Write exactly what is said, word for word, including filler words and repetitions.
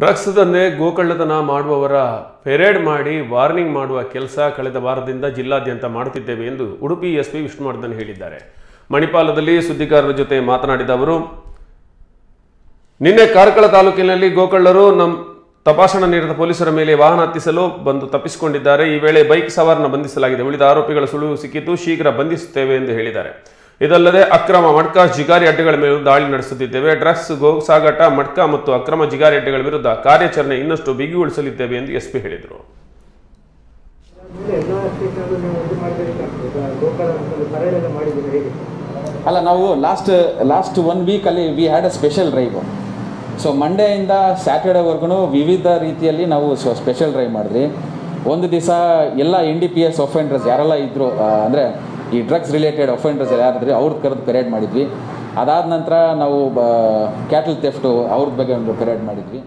Drugs ದಂಧೆ ಗೋಕಳ್ಳತನ ಮಾಡುವವರ parade ಮಾಡಿ ವಾರ್ನಿಂಗ್ ಮಾಡುವ ಕೆಲಸ ಕಳೆದ ವಾರದಿಂದ ಜಿಲ್ಲಾದ್ಯಂತ ಮಾಡುತ್ತಿದ್ದೇವೆ ಎಂದು ಉಡುಪಿ ಎಸ್ಪಿ ವಿಷ್ಣುವರ್ಧನ್ ಹೇಳಿದ್ದಾರೆ. ಮಣಿಪಾಲದಲ್ಲಿ ಸುದ್ದಿಗಾರರ ಜೊತೆ ಮಾತನಾಡಿದ ಅವರು, ನಿನ್ನೆ ಕಾರ್ಕಳ ತಾಲೂಕಿನಲ್ಲಿ ಗೋಕಳ್ಳರು ನಮ್ಮ ತಪಾಸಣಾ ನಿರತ ಪೊಲೀಸರ ಮೇಲೆ ವಾಹನ ಹತ್ತಿಸಲು ಬಂದು ತಪ್ಪಿಸಿಕೊಂಡಿದ್ದಾರೆ. ಈ ವೇಳೆ ಬೈಕ್ ಸವಾರನ ಬಂಧಿಸಲಾಗಿದೆ. ಉಳಿದ ಆರೋಪಿಗಳ ಸುಳಿವು ಸಿಕ್ಕಿದ್ದು, ಶೀಘ್ರ ಬಂಧಿಸುತ್ತೇವೆ ಎಂದು ಹೇಳಿದ್ದಾರೆ. ಇದಲ್ಲದೆ ಅಕ್ರಮ ಮಡ್ಕ ಜಿಗಾರಿ ಅಡ್ಡೆಗಳ ಮೇಲೆ ದಾಳಿ ನಡೆಸುತ್ತಿದ್ದೇವೆ. ಡ್ರಗ್ಸ್ ಗೋ ಸಾಗಾಟ ಮಡ್ಕ ಮತ್ತು ಅಕ್ರಮ ಜಿಗಾರಿ ಅಡ್ಡೆಗಳ ವಿರುದ್ಧ ಕಾರ್ಯಾಚರಣೆ ಇನ್ನಷ್ಟು ಬಿಗಿಗೊಳಿಸಲಿದ್ದೇವೆ ಎಂದು ಎಸ್ಪಿ ಹೇಳಿದರು. ಅಲ್ಲ, ನಾವು ಲಾಸ್ಟ್ ಲಾಸ್ಟ್ ಒನ್ ವೀಕ್ ಅಲ್ಲಿ we had a special drive. So ಮಂಡೆಯಿಂದ ಸ್ಯಾಟರ್ಡೇವರೆಗೂ ವಿವಿಧ ರೀತಿಯಲ್ಲಿ ನಾವು ಸ್ಪೆಷಲ್ ಡ್ರೈವ್ ಮಾಡಿದ್ರಿ. ಒಂದು ದಿವಸ ಎಲ್ಲ N D P S offenders ಯಾರೆಲ್ಲ ಇದ್ರು, ಅಂದರೆ ಈ ಡ್ರಗ್ಸ್ ರಿಲೇಟೆಡ್ ಅಫೆಂಡರ್ಸ್ ಯಾರಿದ್ರೆ ಅವ್ರದ್ದು ಕರೆದು ಪೆರೇಡ್ ಮಾಡಿದ್ವಿ. ಅದಾದ ನಂತರ ನಾವು ಕ್ಯಾಟಲ್ ಥೆಫ್ಟು ಅವ್ರ ಬಗ್ಗೆ ಒಂದು ಪೆರೇಡ್ ಮಾಡಿದ್ವಿ.